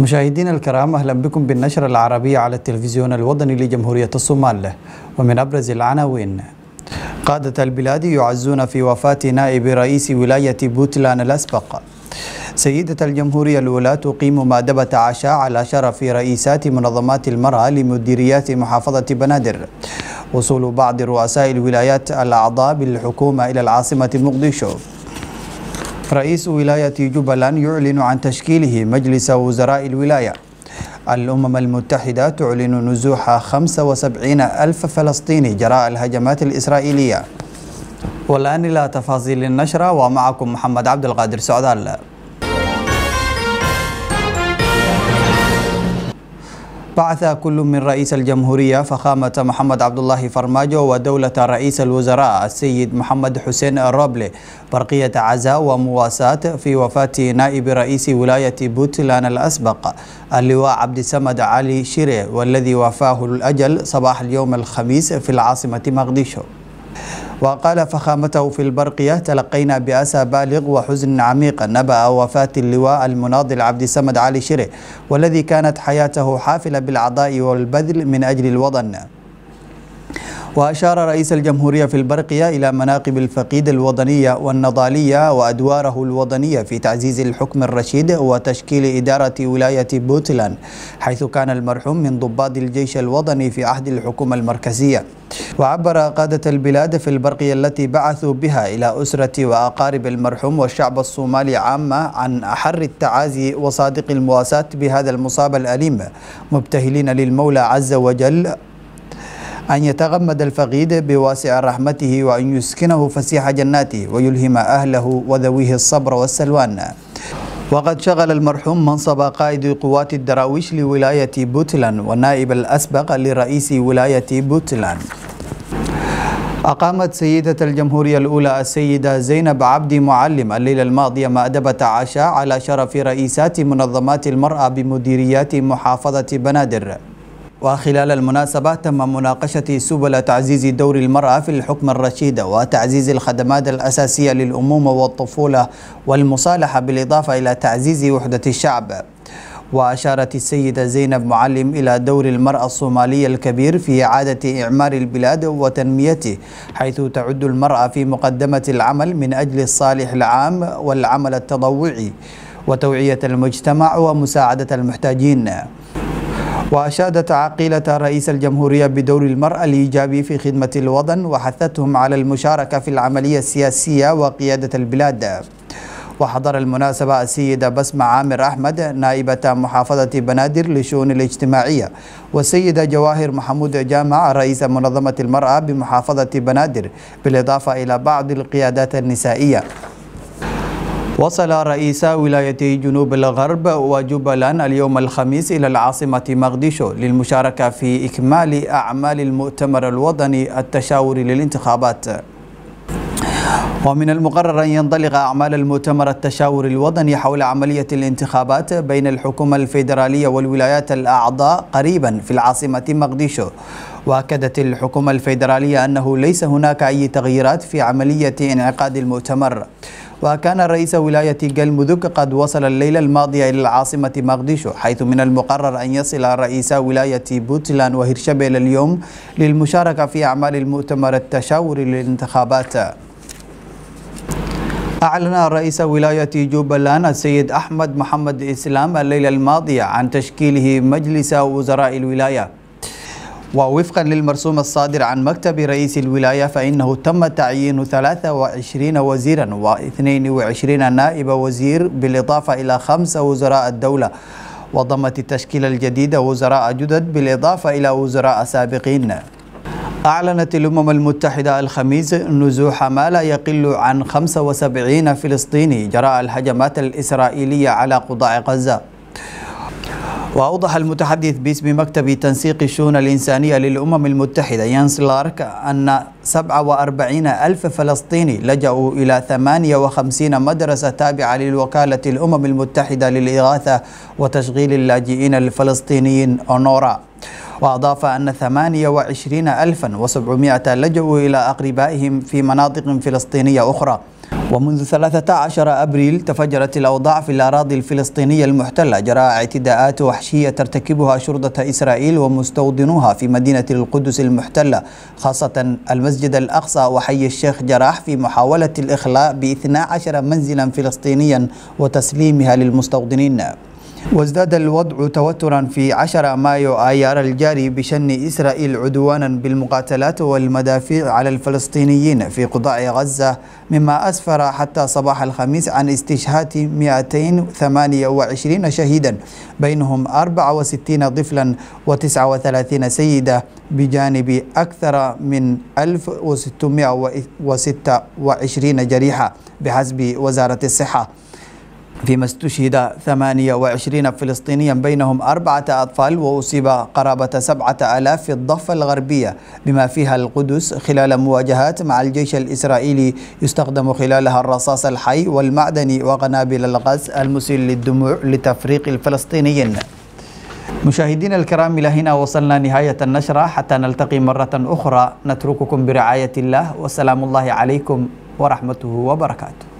مشاهدينا الكرام، أهلا بكم بالنشرة العربية على التلفزيون الوطني لجمهورية الصومال. ومن أبرز العناوين: قادة البلاد يعزون في وفاة نائب رئيس ولاية بوتلان الأسبق. سيدة الجمهورية الأولى تقيم مأدبة عشاء على شرف رئيسات منظمات المرأة لمديريات محافظة بنادر. وصول بعض رؤساء الولايات الأعضاء بالحكومة إلى العاصمة مقديشو. رئيس ولاية جبلان يعلن عن تشكيله مجلس وزراء الولاية. الأمم المتحدة تعلن نزوح 75 ألف فلسطيني جراء الهجمات الإسرائيلية. والآن إلى تفاصيل النشرة، ومعكم محمد عبدالغادر سعدالله. بعث كل من رئيس الجمهورية فخامة محمد عبد الله فرماجو ودولة رئيس الوزراء السيد محمد حسين الرابلي برقية عزاء ومواساة في وفاة نائب رئيس ولاية بوتلان الأسبق اللواء عبد الصمد علي شيري، والذي وفاه الأجل صباح اليوم الخميس في العاصمة مقديشو. وقال فخامته في البرقية: تلقينا بأسى بالغ وحزن عميق نبأ وفاة اللواء المناضل عبد الصمد علي شيري، والذي كانت حياته حافلة بالعطاء والبذل من أجل الوطن. وأشار رئيس الجمهورية في البرقية إلى مناقب الفقيد الوطنية والنضالية وأدواره الوطنية في تعزيز الحكم الرشيد وتشكيل إدارة ولاية بوتلان، حيث كان المرحوم من ضباط الجيش الوطني في عهد الحكومة المركزية. وعبر قادة البلاد في البرقية التي بعثوا بها إلى أسرة وأقارب المرحوم والشعب الصومالي عامة عن أحر التعازي وصادق المواساة بهذا المصاب الأليم، مبتهلين للمولى عز وجل أن يتغمد الفقيد بواسع رحمته وأن يسكنه فسيح جناته ويلهم أهله وذويه الصبر والسلوان. وقد شغل المرحوم منصب قائد قوات الدراويش لولاية بوتلان والنائب الأسبق لرئيس ولاية بوتلان. أقامت سيدة الجمهورية الأولى السيدة زينب عبدي معلم الليلة الماضية مأدبة عشاء على شرف رئيسات منظمات المرأة بمديريات محافظة بنادر. وخلال المناسبة تم مناقشة سبل تعزيز دور المرأة في الحكم الرشيد وتعزيز الخدمات الأساسية للأمومة والطفولة والمصالحة، بالإضافة إلى تعزيز وحدة الشعب. وأشارت السيدة زينب معلم إلى دور المرأة الصومالية الكبير في إعادة إعمار البلاد وتنميته، حيث تعد المرأة في مقدمة العمل من أجل الصالح العام والعمل التطوعي وتوعية المجتمع ومساعدة المحتاجين. وأشادت عقيلة رئيس الجمهورية بدور المرأة الإيجابي في خدمة الوطن وحثتهم على المشاركة في العملية السياسية وقيادة البلاد. وحضر المناسبة السيدة بسمة عامر احمد نائبة محافظة بنادر للشؤون الاجتماعية، والسيدة جواهر محمود جامع رئيس منظمة المرأة بمحافظة بنادر، بالإضافة إلى بعض القيادات النسائية. وصل رئيسا ولايتي جنوب الغرب وجبلان اليوم الخميس إلى العاصمة مقديشو للمشاركة في إكمال أعمال المؤتمر الوطني التشاوري للانتخابات. ومن المقرر أن ينطلق أعمال المؤتمر التشاوري الوطني حول عملية الانتخابات بين الحكومة الفيدرالية والولايات الأعضاء قريبا في العاصمة مقديشو. وأكدت الحكومة الفيدرالية أنه ليس هناك أي تغييرات في عملية انعقاد المؤتمر. وكان رئيس ولاية قلمذك قد وصل الليلة الماضية إلى العاصمة مقديشو، حيث من المقرر أن يصل رئيس ولاية بوتلان وهرشبيل اليوم للمشاركة في أعمال المؤتمر التشاوري للانتخابات. أعلن رئيس ولاية جبلان السيد أحمد محمد اسلام الليلة الماضية عن تشكيله مجلس وزراء الولاية. ووفقا للمرسوم الصادر عن مكتب رئيس الولاية، فإنه تم تعيين 23 وزيرا و22 نائب وزير، بالإضافة إلى 5 وزراء الدولة. وضمت التشكيلة الجديدة وزراء جدد بالإضافة إلى وزراء سابقين. أعلنت الأمم المتحدة الخميس نزوح ما لا يقل عن 75 فلسطيني جراء الهجمات الإسرائيلية على قطاع غزة. وأوضح المتحدث باسم مكتب تنسيق الشؤون الإنسانية للأمم المتحدة يانس لارك أن 47 ألف فلسطيني لجأوا إلى 58 مدرسة تابعة للوكالة الأمم المتحدة للإغاثة وتشغيل اللاجئين الفلسطينيين أونورا. وأضاف أن 28,700 لجأوا إلى أقربائهم في مناطق فلسطينية أخرى، ومنذ 13 أبريل تفجرت الأوضاع في الأراضي الفلسطينية المحتلة جراء اعتداءات وحشية ترتكبها شرطة إسرائيل ومستوطنوها في مدينة القدس المحتلة، خاصة المسجد الأقصى وحي الشيخ جراح، في محاولة الإخلاء ب12 منزلا فلسطينيا وتسليمها للمستوطنين. وازداد الوضع توترا في 10 مايو آيار الجاري بشن إسرائيل عدوانا بالمقاتلات والمدافع على الفلسطينيين في قطاع غزة، مما أسفر حتى صباح الخميس عن استشهاد 228 شهيدا، بينهم 64 طفلا و39 سيدة، بجانب أكثر من 1626 جريحة بحسب وزارة الصحة، فيما استشهد 28 فلسطينيا بينهم 4 أطفال، وأصيب قرابة 7,000 في الضفة الغربية بما فيها القدس خلال مواجهات مع الجيش الإسرائيلي يستخدم خلالها الرصاص الحي والمعدني وقنابل الغاز المسيل للدموع لتفريق الفلسطينيين. مشاهدينا الكرام، إلى هنا وصلنا نهاية النشرة، حتى نلتقي مرة أخرى نترككم برعاية الله، والسلام الله عليكم ورحمته وبركاته.